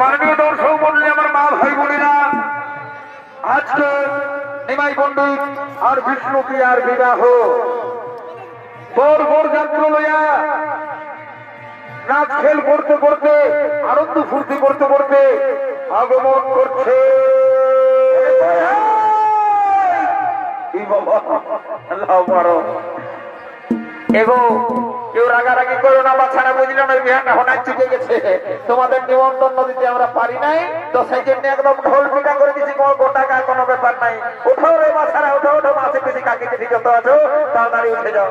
মাননীয় দর্শক বললে আমার মা ভাই বোনেরা আজকে নিমাই পণ্ডিত আর বিষ্ণু প্রিয়ার বিবাহ বড় যাত্রা লয়া নাচ খেল করতে করতে আনন্দ ফুর্তি করতে করতে আগমন করছে এবং কেউ রাগারাগি করো না বাচ্চারা বুঝলো না বিহানটা হঠাৎ চুকে গেছে তোমাদের নিমন্ত্রণ দিতে আমরা পারি নাই তো সেই জন্য একদম ঢোল পিঠা করে দিচ্ছি কোনো গোটাকা কোনো ব্যাপার নাই ওঠাও রে বাচ্চারা ওঠো ওঠো মাছে পিছিয়ে কাকে কিছু যত আছো তাড়াতাড়ি উঠে যাও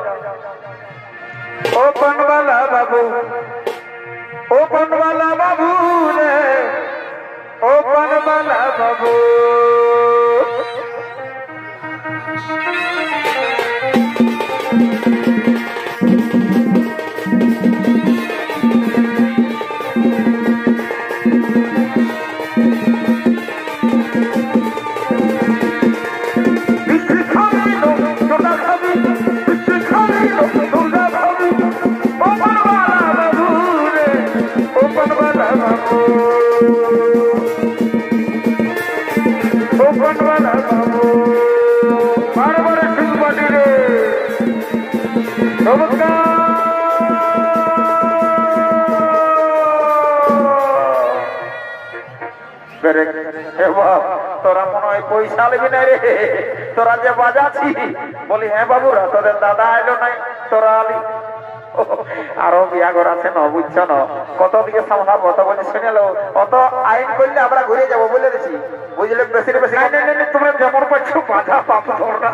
ও পানবালা বাবু ও পানবালা বাবু রে ও পানবালা বাবু তোরা মনে হয় পয়সা লিবি না রে তোরা যে বাজাচ্ছি বলি হ্যাঁ বাবুরা তোদের দাদা এলো নাই তোরা আলি আরো বিয়া ঘর আছে না বুঝছ না কত দিকে সামলাব কত বলে শুনেলো অত আইন করলে আমরা ঘুরে যাবো বলে দিছি বুঝলে বেশি বেশি তোমরা যেমন পাচ্ছ বাধা পাপ ধরা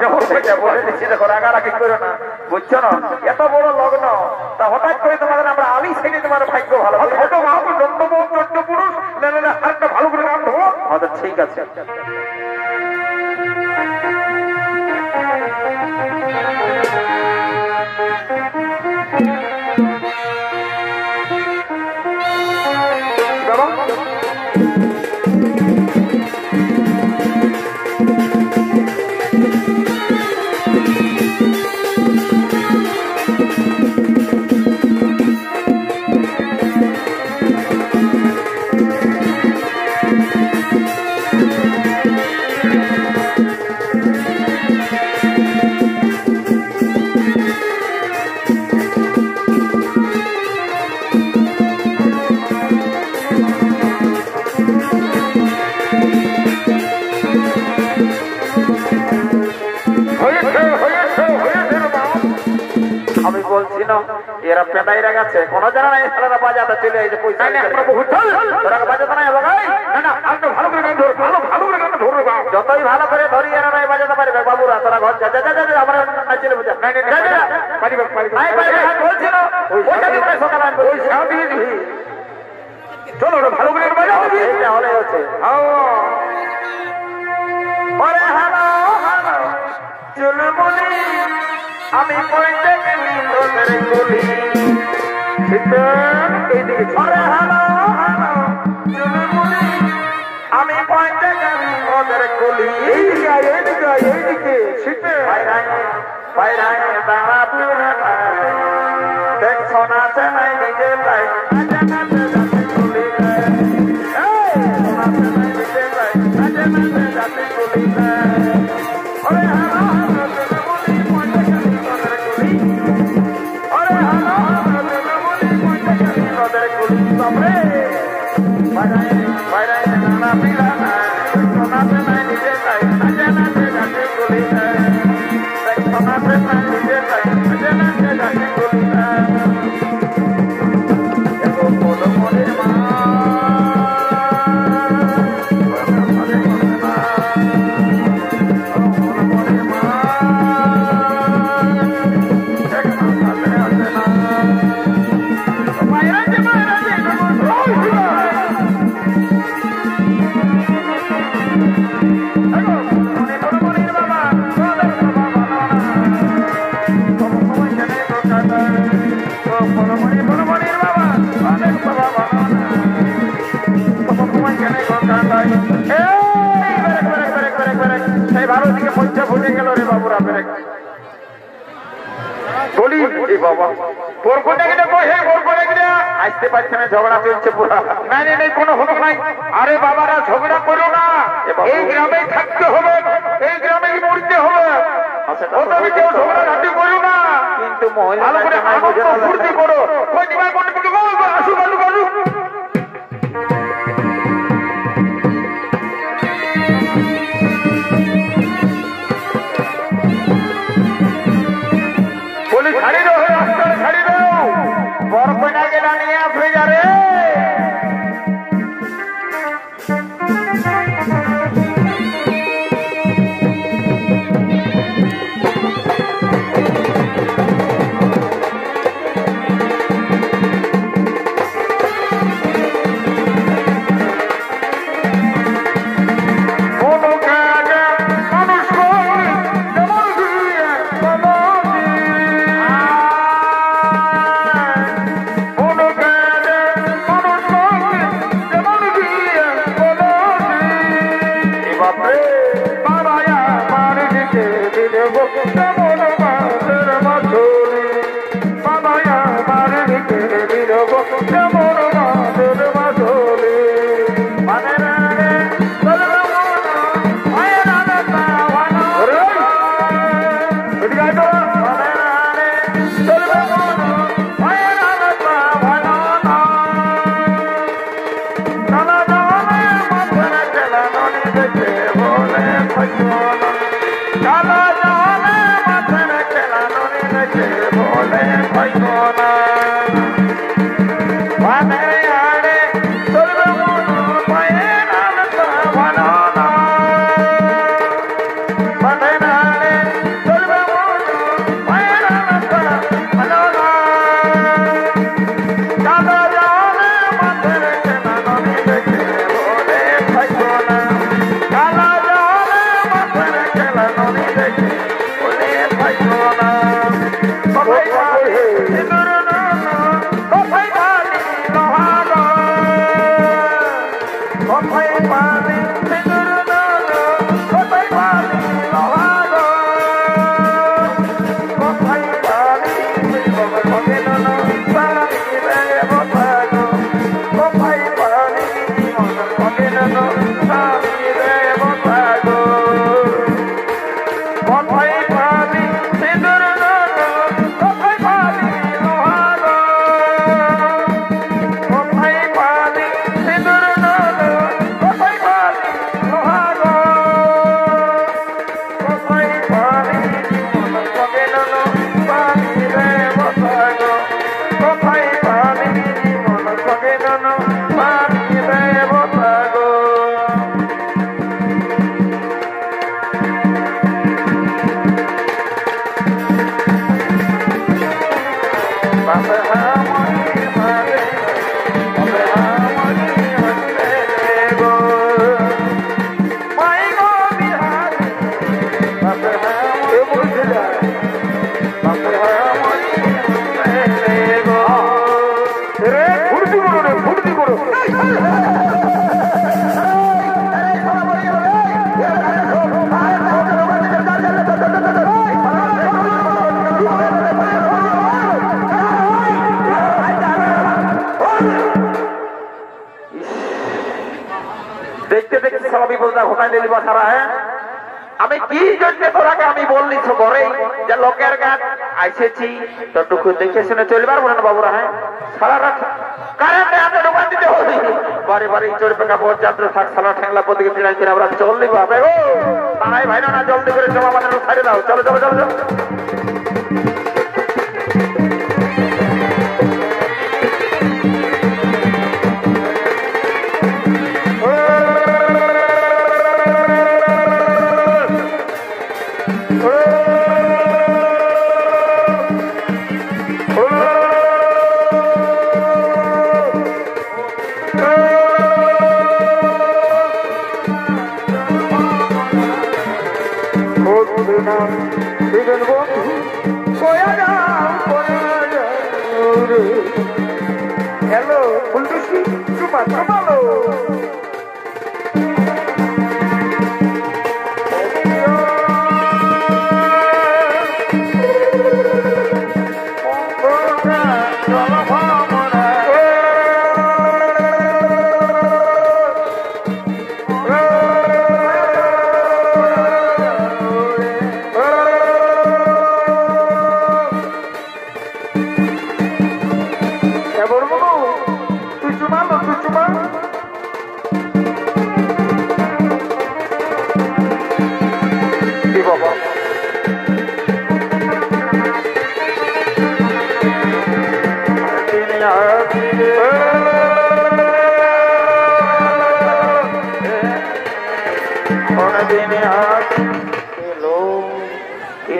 যেমন পাচ্ছ বলে দিছি দেখো রাগারাগি করো না বুঝছ না এত বড় লগ্ন তা হঠাৎ করে তোমাদের আমরা আলি সেটি তোমার ভাগ্য ভালো ছোট মহাপুর দণ্ডবোধ দণ্ডপুরুষ না একটা ভালো করে নাম ধরো আচ্ছা ঠিক আছে এরা পেটাই রাখাচ্ছে কোন জানা নাই সালারা বাজাতে চলে এই যে পয়সা নাই আমরা বহুতল তোরা বাজাতে নাই লাগাই না না আজ ভালো করে গান ধর ভালো করে গান ধর যতই ভালো করে ধরি এরা নাই বাজাতে পারবে বাবুরা তোরা ঘর যা যা যা আমরা নাচিলে বুঝা নাই নাই পারিবে পারিবে নাই পারিবে বলছিল পয়সা দিয়ে সকাল আনবে পয়সা দিয়ে দিবি চলো রে ভালো করে বাজাও এটা হলে হচ্ছে হাও ওরে হানো হানো চলো বলি আমি পয়েন্টে গেলি তোদের গলি শীতল এদিকে ছড়ে হালো হালো চলে বলি আমি পয়েন্টে গেলি তোদের গলি এইদিকে এইদিকে এইদিকে শীতল বাইরে দাঁড়া পুরা দেখছো না চেনাই নিজে তাই देखते पाच्छे में झगड़ा चलते पूरा नहीं नहीं कोनो होलो নাই अरे बाबारा झगड़ा करो ना এই গ্রামেই থাকতে হবে এই গ্রামেই মরতে হবে ও তুমি কেউ ঝগড়া ঘাটি করো না কিন্তু মহিলা ভালো করে আমাকে ফুর্তি করো কই দিবা কোন কোন আসু বলু বলু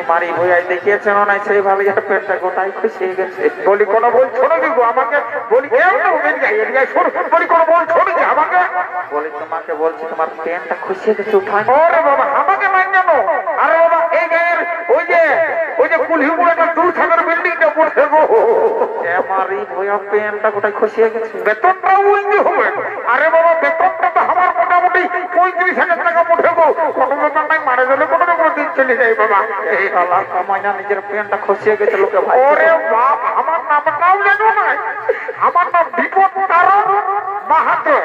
ماري بويا ديكيت سنون ايسري بابي اقول لك انا بقول لك انا بقول لك انا بقول لك انا بقول لك انا بقول لك انا بقول لك انا بقول لك انا بقول لك انا بقول لك انا بقول لك انا بقول لك انا بقول لك انا بقول لك انا بقول لك انا بقول لك انا بقول لك انا بقول الله كمانا نجر بيننا خوشية كتير لوكا. أوري باب، همار نام نام لينو ناي. همار نام بيكون تارو مهاتو.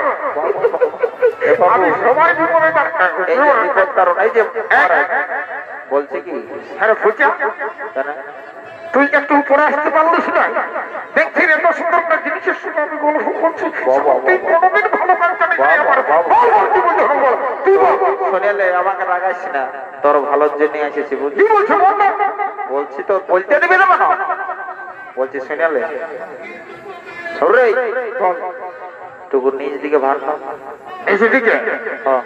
أبي همار بيكون بيكون. بيكون تارو ناي جم. بولسي كي. هلا فوجا. তুই একটু উপরে আসতে পারলিস না দেখছিস এত সুন্দর একটা জিনিসের সাথে আমি গোল করছি তুই কোনদিন ভালো করতে না যাই আমার বল বল তুই বল তুই বল শুনেলে আমাকে রাগাইস না তোর ভালোর জন্য এসেছি বুঝলি কি বলছ বল বলছি তো বলতে দিবি না কেন বলছি শুনেলে সরে বল তুই নিজ দিকে ভার নাও এসে দিকে হ্যাঁ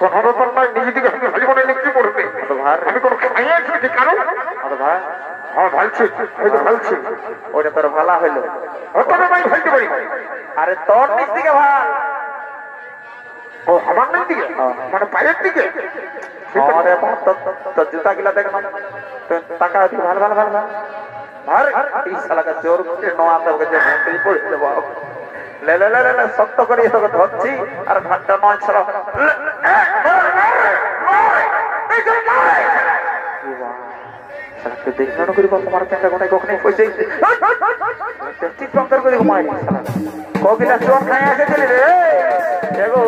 কোন হরতন না নিজ দিকে খালি মনে লিখতে পড়বে ভার আমি কোন আইয়া আছে কারণ আরে ভাই ها ভালছি ওই তো ভালছি ওটা তোর ভালো হলো ওটা আমি ভালতে পারি আরে তোর দিক থেকে ভাল ও আমার দিক থেকে মানে পায়ের দিকে আরে বাপ তো জুতা গিলা দেখ না তো টাকা আছে ভাল ভাল ভাল আর এই শালাকে চোর করে নোয়া তোকে যে ভেতরে পড়ে বাপ লে লে লে লে শক্ত করে তোকে ধরছি আর ঘাটটা নয় ছাড়া এই করে নয় কি বাপ سلام كده إحنا نقولي بقى كمارك أنت كوناي كوناي فوزي تيجي بانتر كده كماري سلام كوكيلا شو أنت هيا كده ليه ياكو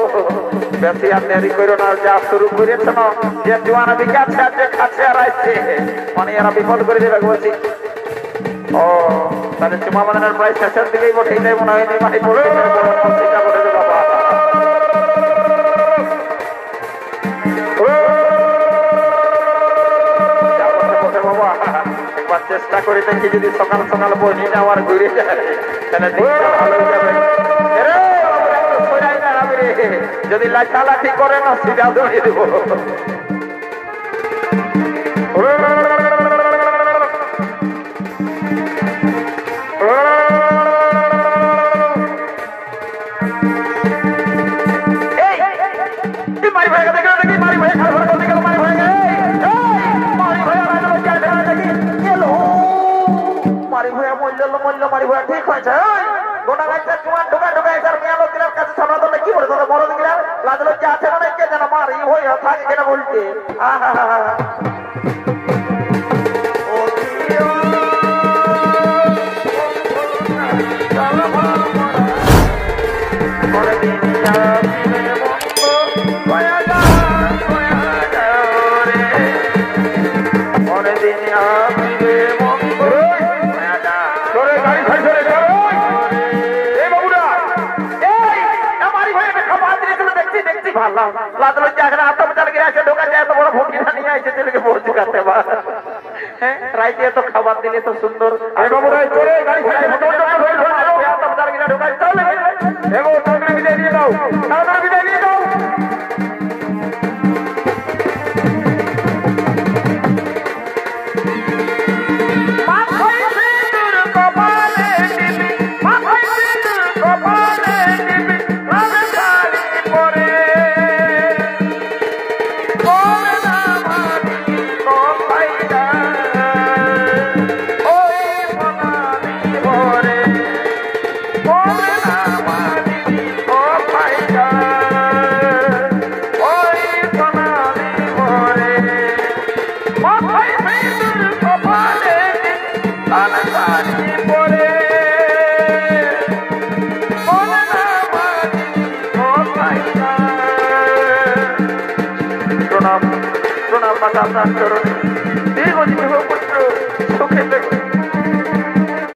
بس يا أمي أريكو يرونا جاب سرور كوري تنا جدوانا بيكات جات خاتشة رايسة ماني أنا بيفوت كوري ده بقولي أوه تاني تما مانا نرباي سيشن دلي بوتي ده بناوي ده ماي بولو চেষ্টা করি থেকে যদি সকাল সকাল বনি যাওয়ার ঘুরে যায় তাহলে দিনটা ভালো যাবে আরে সোজা যাবে রে যদি লাটালাটি করে না সিধা ধরে দেব ¡Digo, digo, digo!